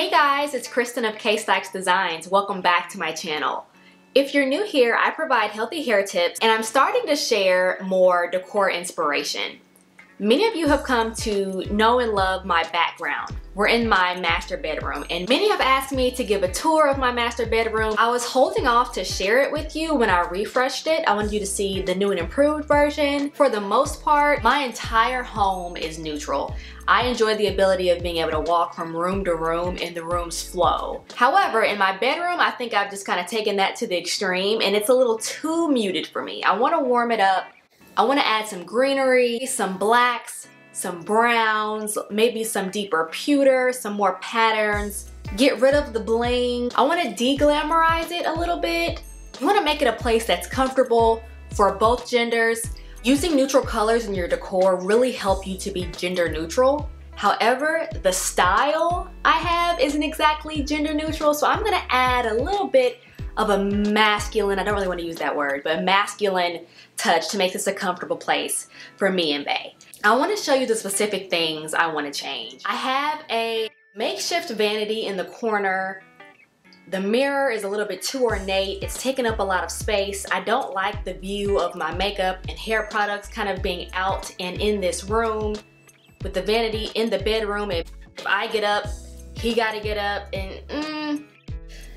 Hey guys, it's Kristen of K-Stacks Designs. Welcome back to my channel. If you're new here, I provide healthy hair tips and I'm starting to share more decor inspiration. Many of you have come to know and love my background. We're in my master bedroom and many have asked me to give a tour of my master bedroom. I was holding off to share it with you when I refreshed it. I wanted you to see the new and improved version. For the most part, my entire home is neutral. I enjoy the ability of being able to walk from room to room and the rooms flow. However, in my bedroom, I think I've just kind of taken that to the extreme and it's a little too muted for me. I want to warm it up. I want to add some greenery, some blacks, some browns, maybe some deeper pewter, some more patterns, get rid of the bling. I want to de-glamorize it a little bit. You want to make it a place that's comfortable for both genders. Using neutral colors in your decor really help you to be gender neutral. However, the style I have isn't exactly gender neutral, so I'm gonna add a little bit of a masculine, I don't really want to use that word, but a masculine touch to make this a comfortable place for me and Bae. I want to show you the specific things I want to change. I have a makeshift vanity in the corner. The mirror is a little bit too ornate. It's taking up a lot of space. I don't like the view of my makeup and hair products kind of being out and in this room. With the vanity in the bedroom, if I get up, he gotta get up, and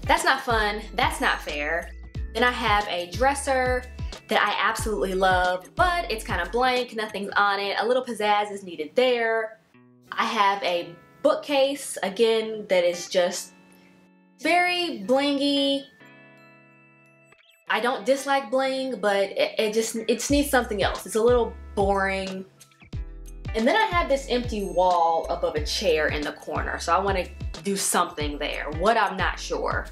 that's not fun, that's not fair. Then I have a dresser that I absolutely love, but it's kind of blank, nothing's on it. A little pizzazz is needed there. I have a bookcase, again, that is just very blingy. I don't dislike bling, but it just needs something else. It's a little boring. And then I have this empty wall above a chair in the corner, so I want to do something there. What, I'm not sure.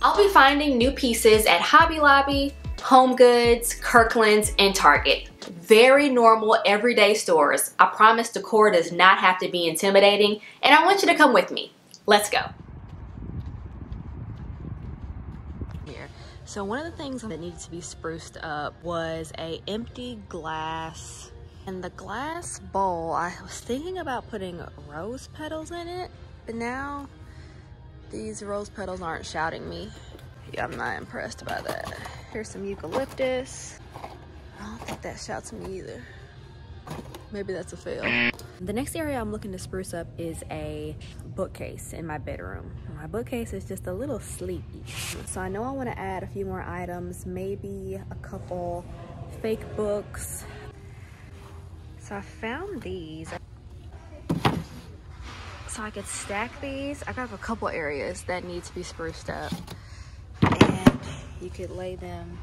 I'll be finding new pieces at Hobby Lobby, Home Goods, Kirkland's, and Target. Very normal, everyday stores. I promise decor does not have to be intimidating, and I want you to come with me. Let's go. So one of the things that needed to be spruced up was an empty glass. And the glass bowl, I was thinking about putting rose petals in it, but now these rose petals aren't shouting me. Yeah, I'm not impressed by that. Here's some eucalyptus. I don't think that shouts me either. Maybe that's a fail. The next area I'm looking to spruce up is a bookcase in my bedroom. My bookcase is just a little sleepy. So I know I want to add a few more items, maybe a couple fake books. So I found these. So I could stack these. I have a couple areas that need to be spruced up. And you could lay them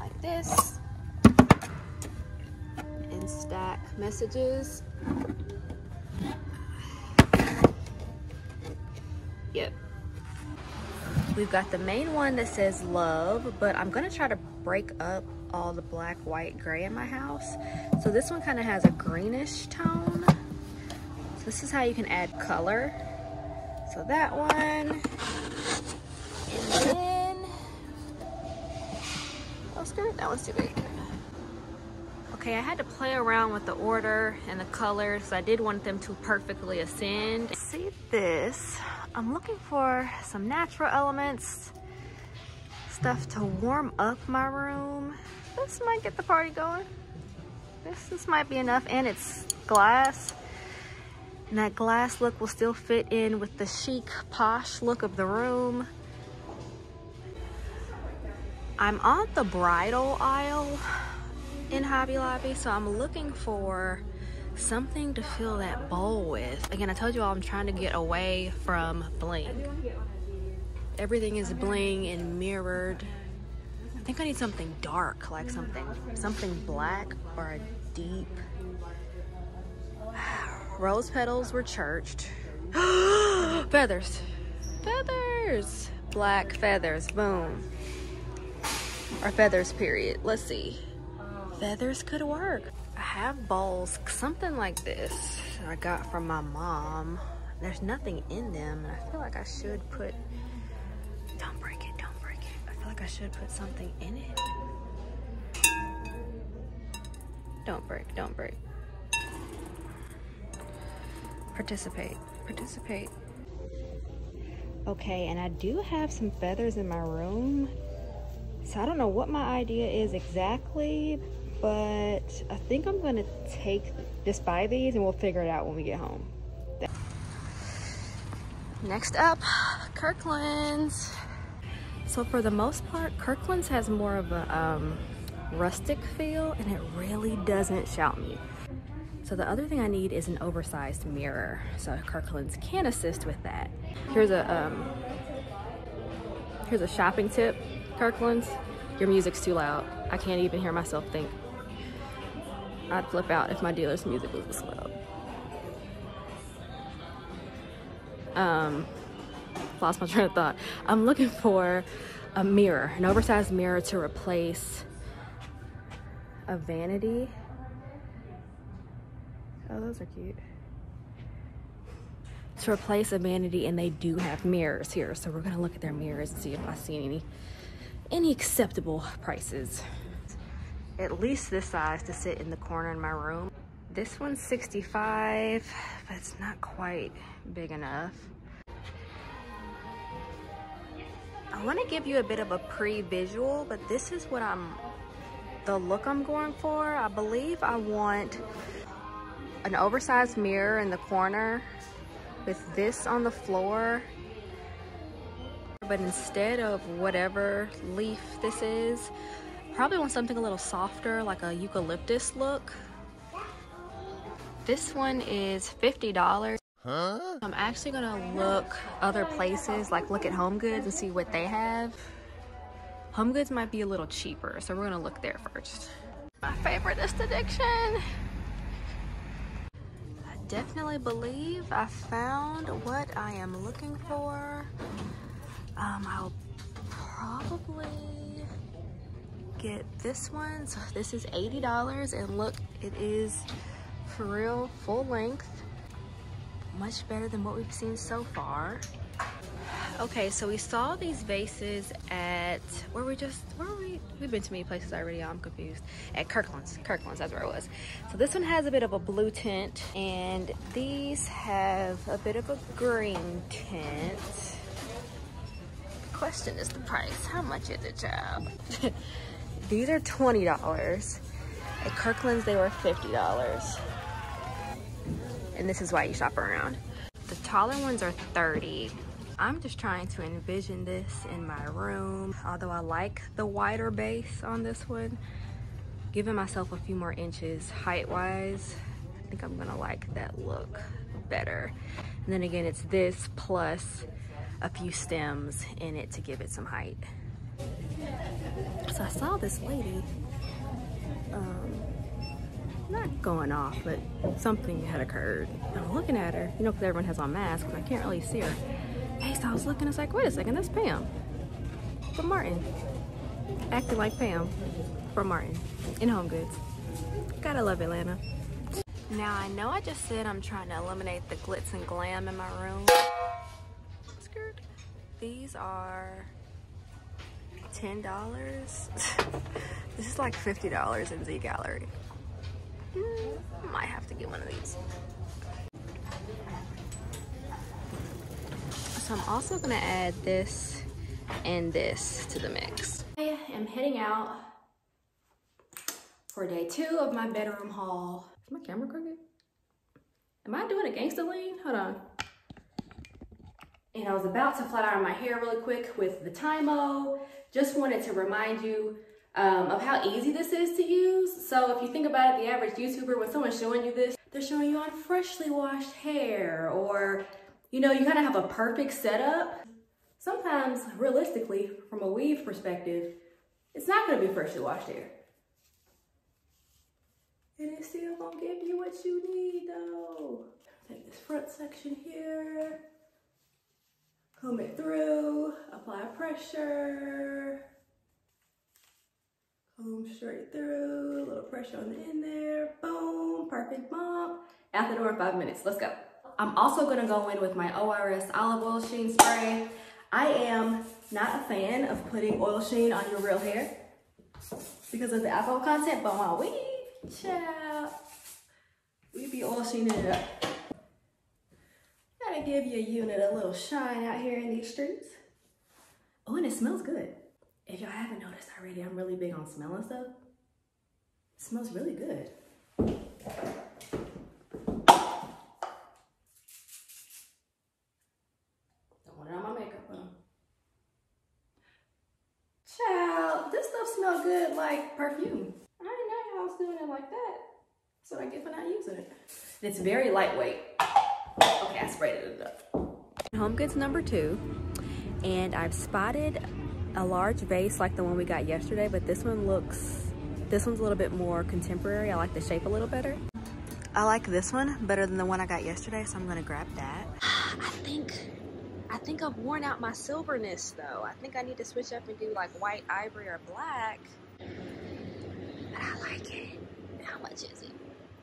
like this. Stack messages. Yep. We've got the main one that says love, but I'm gonna try to break up all the black, white, gray in my house. So this one kind of has a greenish tone. So this is how you can add color. So that one. And then, oh, screw it, that one's too big. Okay, I had to play around with the order and the colors. I did want them to perfectly ascend. See this? I'm looking for some natural elements, stuff to warm up my room. This might get the party going. This might be enough, and it's glass. And that glass look will still fit in with the chic, posh look of the room. I'm on the bridal aisle in Hobby Lobby, so I'm looking for something to fill that bowl with. Again, I told you all I'm trying to get away from bling. Everything is bling and mirrored. I think I need something dark, like something black or a deep. Rose petals were churched. Feathers. Feathers. Black feathers. Boom. Or feathers, period. Let's see. Feathers could work. I have bowls, something like this I got from my mom. There's nothing in them, and I feel like I should put, don't break it. I feel like I should put something in it. Don't break, don't break. Participate, participate. Okay, and I do have some feathers in my room. So I don't know what my idea is exactly, but I think I'm gonna just buy these and we'll figure it out when we get home. Next up, Kirkland's. So for the most part, Kirkland's has more of a rustic feel, and it really doesn't shout me. So the other thing I need is an oversized mirror. So Kirkland's can assist with that. Here's a shopping tip, Kirkland's. Your music's too loud. I can't even hear myself think. I'd flip out if my dealer's music was this loud. Lost my train of thought. I'm looking for a mirror, an oversized mirror to replace a vanity. Oh, those are cute. To replace a vanity, and they do have mirrors here, so we're gonna look at their mirrors and see if I see any acceptable prices. At least this size to sit in the corner in my room. This one's 65, but it's not quite big enough. I want to give you a bit of a pre-visual, but this is what the look I'm going for. I believe I want an oversized mirror in the corner with this on the floor. But instead of whatever leaf this is, probably want something a little softer, like a eucalyptus look. This one is $50. Huh? I'm actually gonna look other places, like look at Home Goods and see what they have. Home Goods might be a little cheaper, so we're gonna look there first. My favorite destination. Definitely believe I found what I am looking for. I'll probably get this one. So this is $80, and look, it is for real full length. Much better than what we've seen so far. Okay, so we saw these vases at we've been to many places already, I'm confused. At Kirkland's, that's where it was. So this one has a bit of a blue tint, and these have a bit of a green tint. The question is the price. How much is it, child? These are $20. At Kirkland's they were $50. And this is why you shop around. The taller ones are $30. I'm just trying to envision this in my room. Although I like the wider base on this one, giving myself a few more inches height-wise, I think I'm gonna like that look better. And then again, it's this plus a few stems in it to give it some height. So I saw this lady, not going off, but something had occurred. I'm looking at her, you know, because everyone has on masks, and I can't really see her. Hey, so I was looking, I was like, wait a second, that's Pam from Martin. Acting like Pam from Martin in Home Goods. Gotta love Atlanta. Now, I know I just said I'm trying to eliminate the glitz and glam in my room. Skirt. These are $10. This is like $50 in Z Gallerie. Might have to get one of these. So I'm also gonna add this and this to the mix. I am heading out for day 2 of my bedroom haul. Is my camera crooked? Am I doing a gangsta lean? Hold on. And I was about to flat iron my hair really quick with the Tymo. Just wanted to remind you of how easy this is to use. So if you think about it, the average YouTuber, when someone's showing you this, they're showing you on freshly washed hair, or you know, you kind of have a perfect setup. Sometimes, realistically, from a weave perspective, it's not gonna be freshly washed hair. And it's still gonna give you what you need though. Take this front section here, comb it through, apply pressure. Comb straight through, a little pressure on the end there, boom, perfect bump. Out the door in 5 minutes, let's go. I'm also gonna go in with my ORS olive oil sheen spray. I am not a fan of putting oil sheen on your real hair because of the alcohol content, but my weave, Ciao. We be all seen it up. Gotta give your unit a little shine out here in these streets. Oh, and it smells good. If y'all haven't noticed already, I'm really big on smelling stuff. It smells really good. Don't want it on my makeup though. Child, this stuff smells good like perfume. I didn't know y'all was doing it like that. So I get for not using it. It's very lightweight. Okay, I sprayed it up. Home Goods #2, and I've spotted a large vase like the one we got yesterday, but this one's a little bit more contemporary. I like the shape a little better. I like this one better than the one I got yesterday, so I'm gonna grab that. I think I've worn out my silverness though. I think I need to switch up and do like white, ivory, or black. But I like it. How much is it?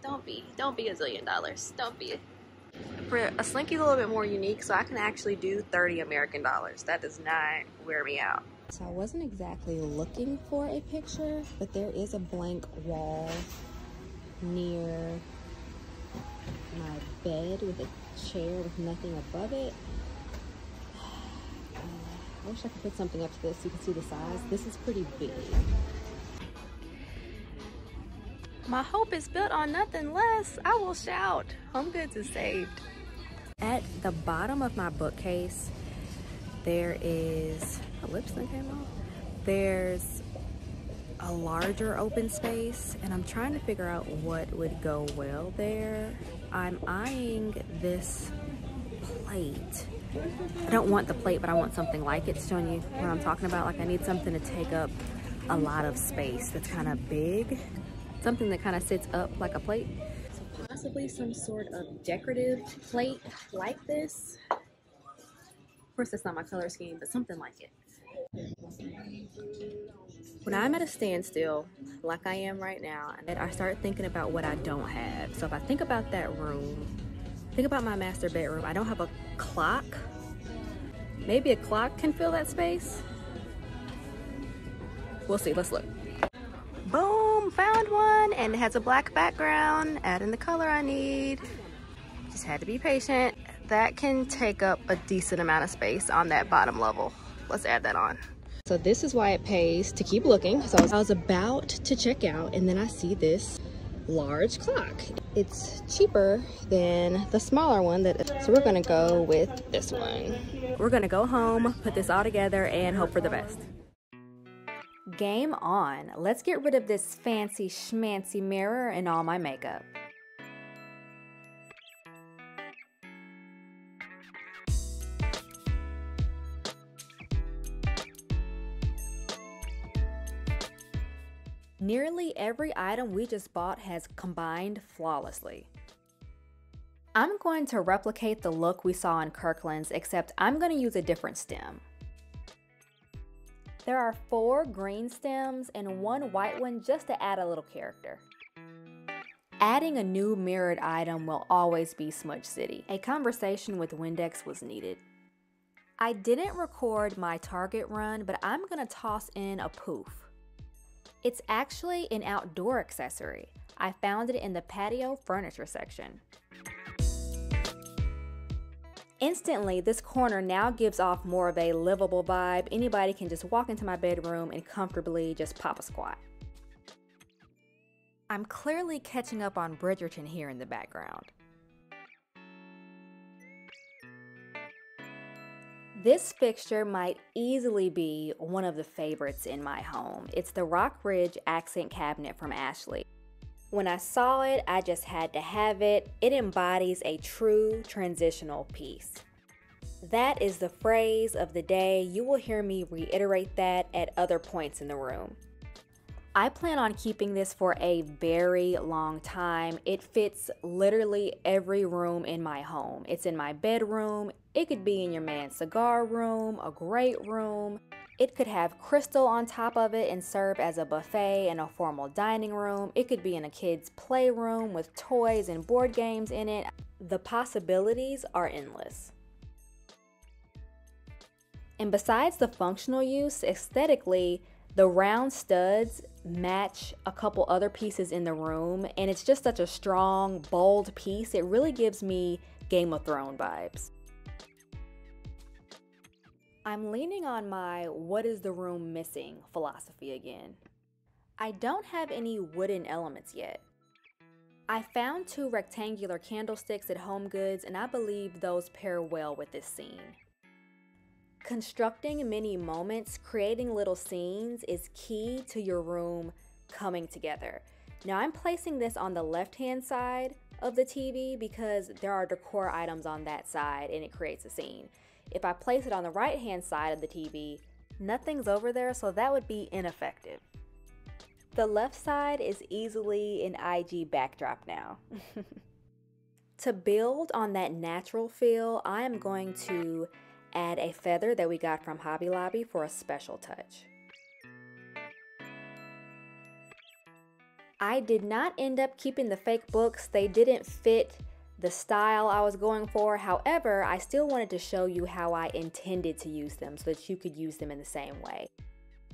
Don't be $1 zillion. Don't be a slinky, a little bit more unique, so I can actually do 30 American dollars. That does not wear me out. So I wasn't exactly looking for a picture, but there is a blank wall near my bed with a chair with nothing above it. I wish I could put something up to this so you can see the size. This is pretty big. My hope is built on nothing less. I will shout. Home Goods is saved. At the bottom of my bookcase, there is, my lips that came off. There's a larger open space, and I'm trying to figure out what would go well there. I'm eyeing this plate. I don't want the plate, but I want something like it. It's showing you what I'm talking about. Like I need something to take up a lot of space that's kind of big. Something that kind of sits up like a plate. So possibly some sort of decorative plate like this. Of course, that's not my color scheme, but something like it. When I'm at a standstill, like I am right now, I start thinking about what I don't have. So if I think about that room, think about my master bedroom, I don't have a clock. Maybe a clock can fill that space. We'll see, let's look. Boom, found one, and it has a black background. Add in the color I need. Just had to be patient. That can take up a decent amount of space on that bottom level. Let's add that on. So this is why it pays to keep looking. So I was about to check out, and then I see this large clock. It's cheaper than the smaller one, so we're gonna go with this one. We're gonna go home, put this all together, and hope for the best. Game on. Let's get rid of this fancy schmancy mirror and all my makeup. Nearly every item we just bought has combined flawlessly. I'm going to replicate the look we saw in Kirkland's, except I'm going to use a different stem. There are 4 green stems and 1 white one just to add a little character. Adding a new mirrored item will always be Smudge City. A conversation with Windex was needed. I didn't record my Target run, but I'm gonna toss in a poof. It's actually an outdoor accessory. I found it in the patio furniture section. Instantly, this corner now gives off more of a livable vibe. Anybody can just walk into my bedroom and comfortably just pop a squat. I'm clearly catching up on Bridgerton here in the background. This fixture might easily be one of the favorites in my home. It's the Rock Ridge Accent Cabinet from Ashley. When I saw it, I just had to have it. It embodies a true transitional piece. That is the phrase of the day. You will hear me reiterate that at other points in the room. I plan on keeping this for a very long time. It fits literally every room in my home. It's in my bedroom. It could be in your man's cigar room, a great room. It could have crystal on top of it and serve as a buffet in a formal dining room. It could be in a kid's playroom with toys and board games in it. The possibilities are endless. And besides the functional use, aesthetically, The round studs match a couple other pieces in the room, and it's just such a strong, bold piece. It really gives me Game of Thrones vibes. I'm leaning on my what is the room missing philosophy again. I don't have any wooden elements yet. I found two rectangular candlesticks at Home Goods, and I believe those pair well with this scene. Constructing mini moments, creating little scenes is key to your room coming together. Now I'm placing this on the left-hand side of the TV because there are decor items on that side and it creates a scene. If I place it on the right-hand side of the TV, nothing's over there, so that would be ineffective. The left side is easily an IG backdrop now. To build on that natural feel, I am going to add a feather that we got from Hobby Lobby for a special touch. I did not end up keeping the fake books. They didn't fit the style I was going for. However, I still wanted to show you how I intended to use them so that you could use them in the same way.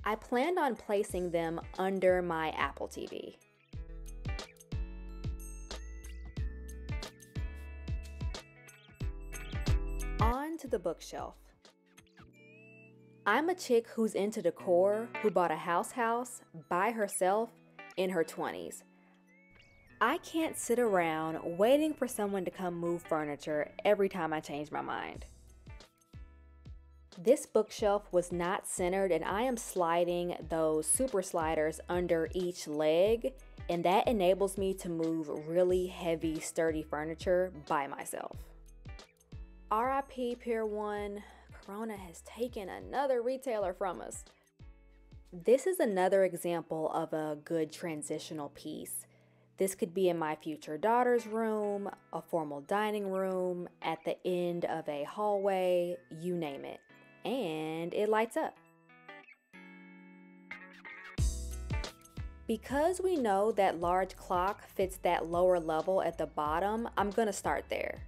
I planned on placing them under my Apple TV. On to the bookshelf. I'm a chick who's into decor, who bought a house by herself in her 20s. I can't sit around waiting for someone to come move furniture every time I change my mind. This bookshelf was not centered, and I am sliding those super sliders under each leg, and that enables me to move really heavy, sturdy furniture by myself. RIP Pier 1, Corona has taken another retailer from us. This is another example of a good transitional piece. This could be in my future daughter's room, a formal dining room, at the end of a hallway, you name it. And it lights up. Because we know that large clock fits that lower level at the bottom, I'm gonna start there.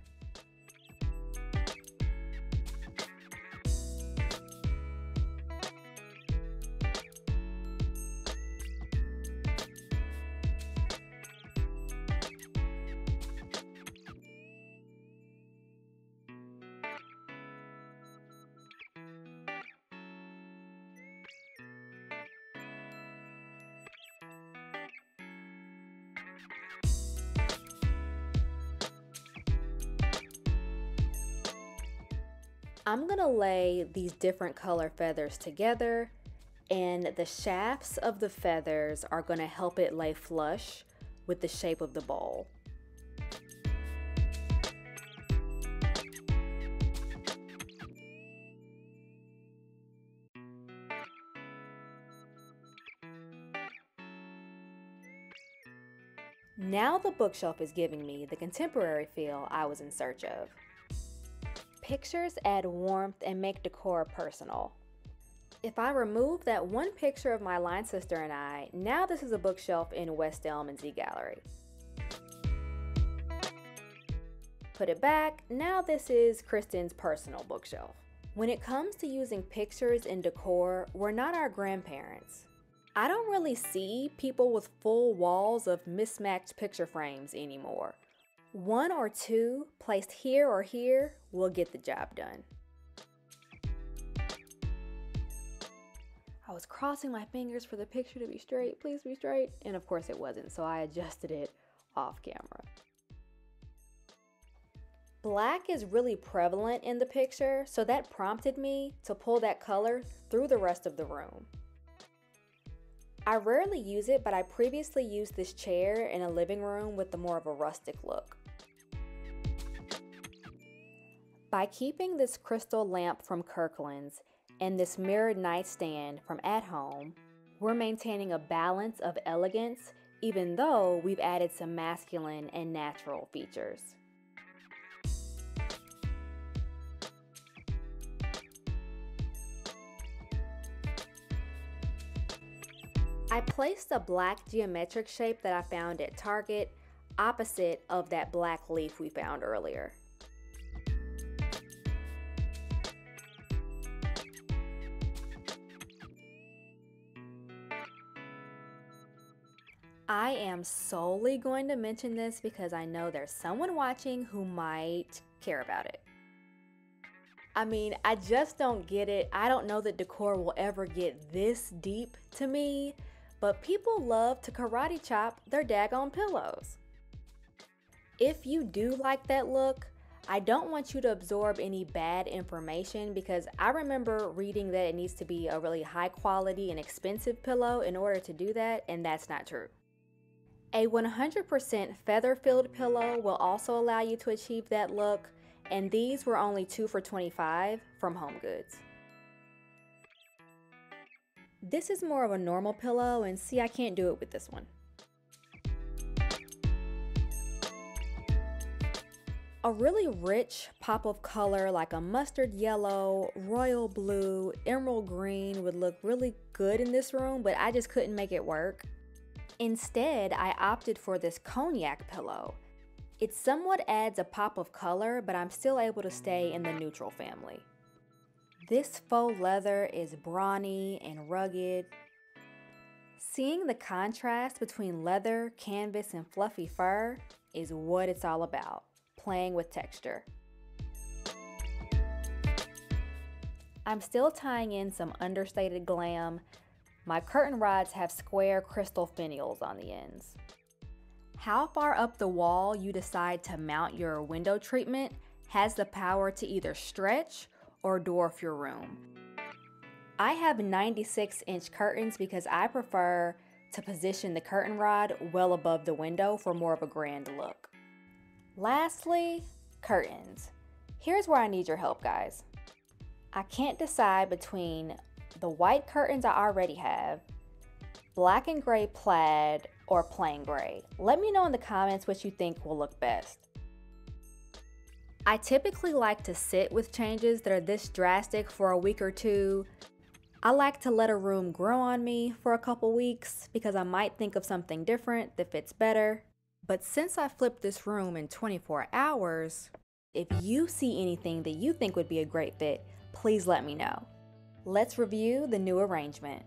I'm gonna lay these different color feathers together, and the shafts of the feathers are gonna help it lay flush with the shape of the bowl. Now the bookshelf is giving me the contemporary feel I was in search of. Pictures add warmth and make decor personal. If I remove that one picture of my line sister and I, now this is a bookshelf in West Elm and Z Gallerie. Put it back, now this is Kristen's personal bookshelf. When it comes to using pictures in decor, we're not our grandparents. I don't really see people with full walls of mismatched picture frames anymore. One or two placed here or here will get the job done. I was crossing my fingers for the picture to be straight, please be straight, and of course it wasn't, so I adjusted it off camera. Black is really prevalent in the picture, so that prompted me to pull that color through the rest of the room. I rarely use it, but I previously used this chair in a living room with the more of a rustic look. By keeping this crystal lamp from Kirkland's and this mirrored nightstand from At Home, we're maintaining a balance of elegance, even though we've added some masculine and natural features. I placed a black geometric shape that I found at Target opposite of that black leaf we found earlier. I am solely going to mention this because I know there's someone watching who might care about it. I mean, I just don't get it. I don't know that decor will ever get this deep to me, but people love to karate chop their daggone pillows. If you do like that look, I don't want you to absorb any bad information because I remember reading that it needs to be a really high quality and expensive pillow in order to do that, and that's not true. A 100% feather-filled pillow will also allow you to achieve that look, and these were only 2 for $25 from Home Goods. This is more of a normal pillow, and see, I can't do it with this one. A really rich pop of color like a mustard yellow, royal blue, emerald green would look really good in this room, but I just couldn't make it work. Instead, I opted for this cognac pillow. It somewhat adds a pop of color, but I'm still able to stay in the neutral family. This faux leather is brawny and rugged. Seeing the contrast between leather, canvas, and fluffy fur is what it's all about. Playing with texture. I'm still tying in some understated glam. My curtain rods have square crystal finials on the ends. How far up the wall you decide to mount your window treatment has the power to either stretch or dwarf your room. I have 96-inch curtains because I prefer to position the curtain rod well above the window for more of a grand look. Lastly, curtains. Here's where I need your help, guys. I can't decide between the white curtains I already have, black and gray plaid, or plain gray. Let me know in the comments what you think will look best. I typically like to sit with changes that are this drastic for a week or two. I like to let a room grow on me for a couple weeks because I might think of something different that fits better. But since I flipped this room in 24 hours, if you see anything that you think would be a great fit, please let me know. Let's review the new arrangement.